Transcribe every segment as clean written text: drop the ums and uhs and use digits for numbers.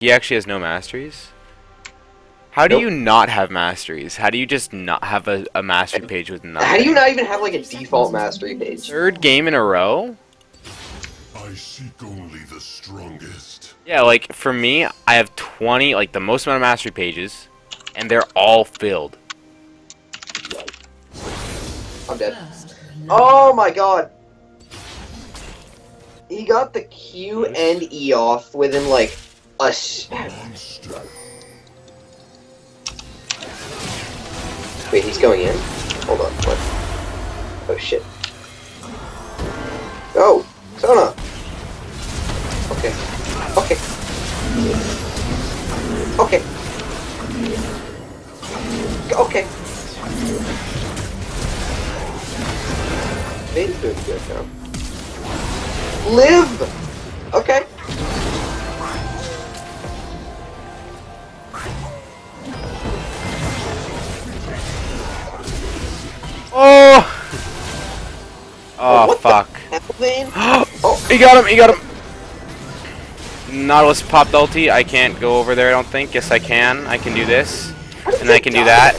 He actually has no masteries? How do you not have masteries? How do you just not have a mastery page with nothing? How do you not even have like a default mastery page? Third game in a row? I seek only the strongest. Yeah, like for me, I have 20, like the most amount of mastery pages, and they're all filled. I'm dead. Oh my god! He got the Q and E off within like a step. Wait, he's going in? Hold on, what? Oh shit. Oh! Sona! Okay. Okay. Okay. Okay. Vayne's doing good now. Live! Okay. Oh fuck. Oh, he got him, he got him! Nautilus popped ulti, I can't go over there I don't think. Yes I can do this. And I can do that.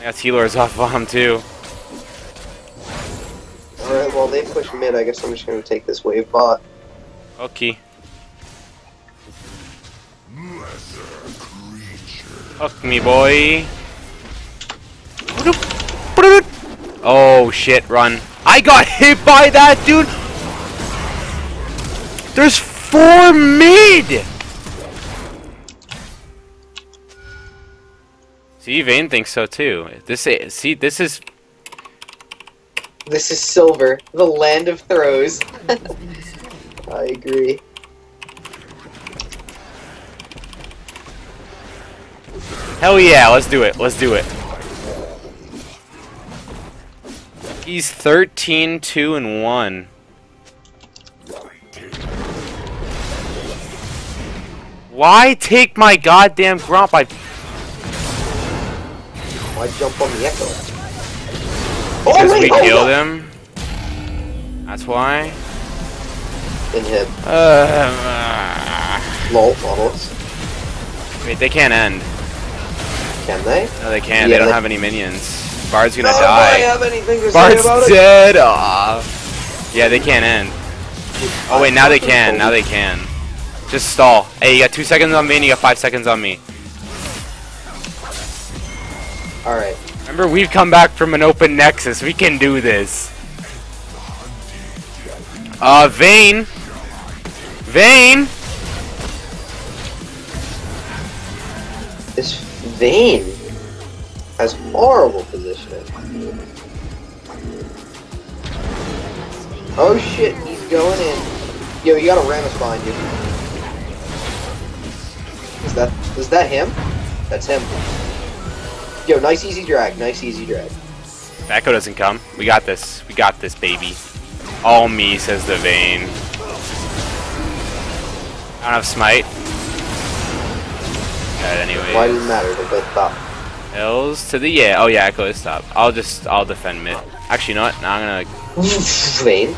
I got T-Lord's off bomb too. Alright, well they push mid, I guess I'm just gonna take this wave bot. Okay. Fuck me, boy. Oh shit, run. I got hit by that dude! There's 4 mid! See, Vayne thinks so too. This is silver. The land of throws. I agree. Hell yeah, let's do it, let's do it. He's 13-2-1. Why take my goddamn grump? Why jump on the Ekko? Because we killed him. That's why. Inhib. Lol, bottles. Wait, they can't end. Can they? No, they can't. Yeah, they don't have any minions. Bard's gonna die. I have anything to Bard's say about dead. Aw. Yeah, they can't end. Oh wait, now they can. Now they can. Just stall. Hey, you got 2 seconds on me, and you got 5 seconds on me. All right. Remember, we've come back from an open nexus. We can do this. Vayne. Vayne. This Vayne has horrible positioning. Oh shit, he's going in. Yo, you got a Rammus behind you. Is that him? That's him. Yo, nice easy drag, nice easy drag. Ekko doesn't come. We got this, baby. All me, says the Vayne. I don't have smite. Anyway, why does it matter? They're both top. L's to the yeah. Oh yeah, Ekko is top. I'll defend mid. Actually, you know what? Now I'm gonna. Vayne.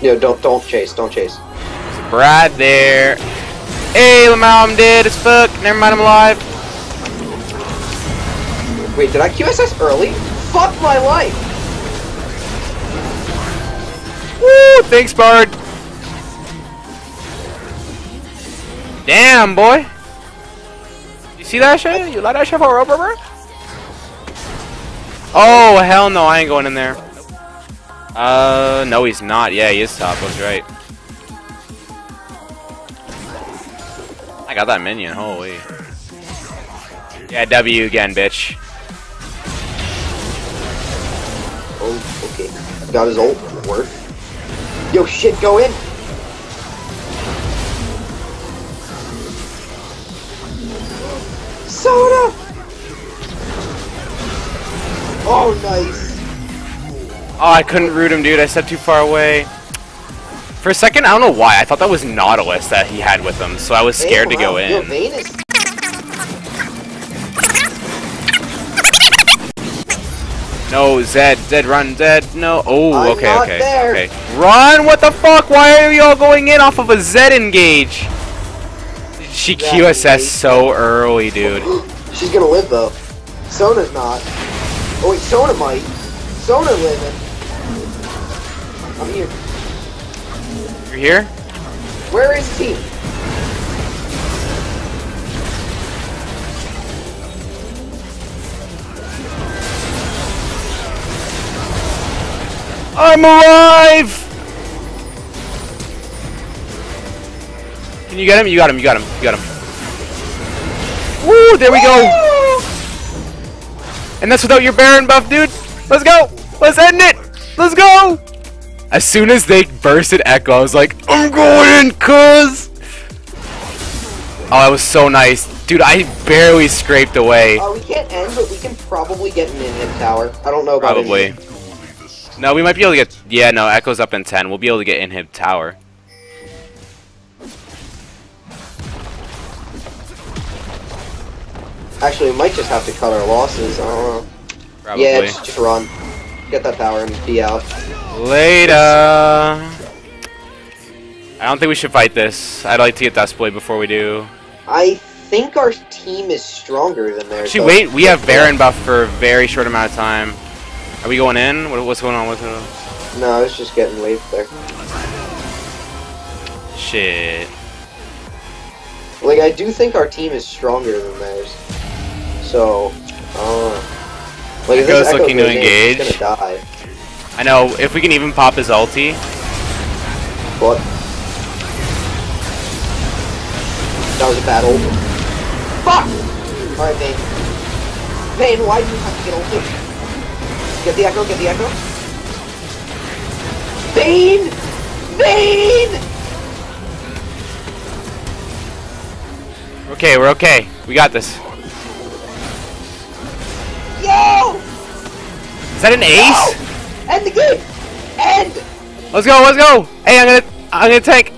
Yo, don't chase, don't chase. There's a Brad there. Hey, Lamau, I'm dead as fuck. Never mind, I'm alive. Wait, did I QSS early? Fuck my life. Woo! Thanks, Bard. Damn, boy! You see that shit? You like that shit for a rubber? Oh, hell no, I ain't going in there. No, he's not. Yeah, he is top, I was right. I got that minion, holy. Yeah, W again, bitch. Oh, okay. Got his ult. Work. Yo, shit, go in! Sona! Oh, nice. Oh, I couldn't root him, dude. I stepped too far away. For a second, I don't know why. I thought that was Nautilus that he had with him, so I was scared to go in. Yo, Vayne is... No, Zed, run, Zed. No. Oh, okay, okay. Run! What the fuck? Why are y'all going in off of a Zed engage? She QSS so early, dude. She's gonna live though. Sona's not. Oh wait, Sona might. Sona living. I'm here. You're here? Where is he? I'm alive! Can you get him? You got him, you got him, you got him. Woo, there we go! And that's without your Baron buff, dude! Let's go! Let's end it! Let's go! As soon as they bursted Ekko, I was like, I'm going in, cuz! Oh, that was so nice. Dude, I barely scraped away. We can't end, but we can probably get minion tower. I don't know about it. Probably. No, we might be able to get... Yeah, no, Ekko's up in 10. We'll be able to get inhib tower. Actually, we might just have to cut our losses. I don't know. Probably. Yeah, just run. Get that tower and be out. Later! I don't think we should fight this. I'd like to get Duskblade before we do. I think our team is stronger than theirs. Actually, wait. We have Baron buff for a very short amount of time. Are we going in? What's going on with him? No, I was just getting waved there. Shit. Like, I do think our team is stronger than theirs. So, like, Ekko's looking to engage. He's gonna die. I know, if we can even pop his ulti. What? That was a bad ult. Fuck! Alright, Vayne. Vayne, why do you have to get ulti? Get the Ekko, get the Ekko. Vayne! Vayne! Okay, we're okay. We got this. Yo! Is that an ace? No! End the game! End! Let's go, let's go! Hey, I'm gonna tank.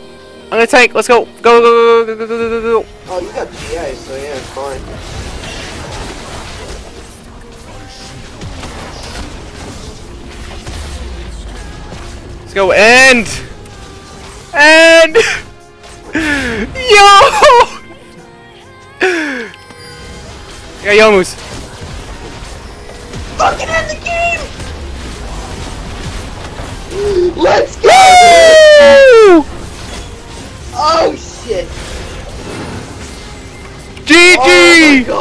I'm gonna tank. Let's go. Go, go, go, go, go, go, go, go. Oh, you got GI, so yeah, it's fine. Let's go and yo, yeah, yo moose. Fucking end the game. Let's go. Oh shit. GG. Oh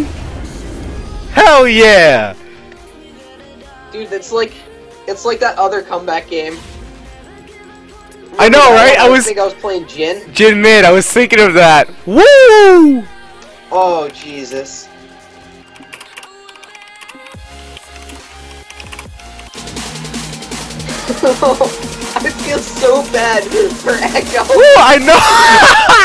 my god. Woo. Hell yeah. Dude, it's like that other comeback game. Remember I know, right? I think I was playing Jhin. Jhin mid. I was thinking of that. Woo! Oh Jesus! I feel so bad for Ekko. Woo! I know.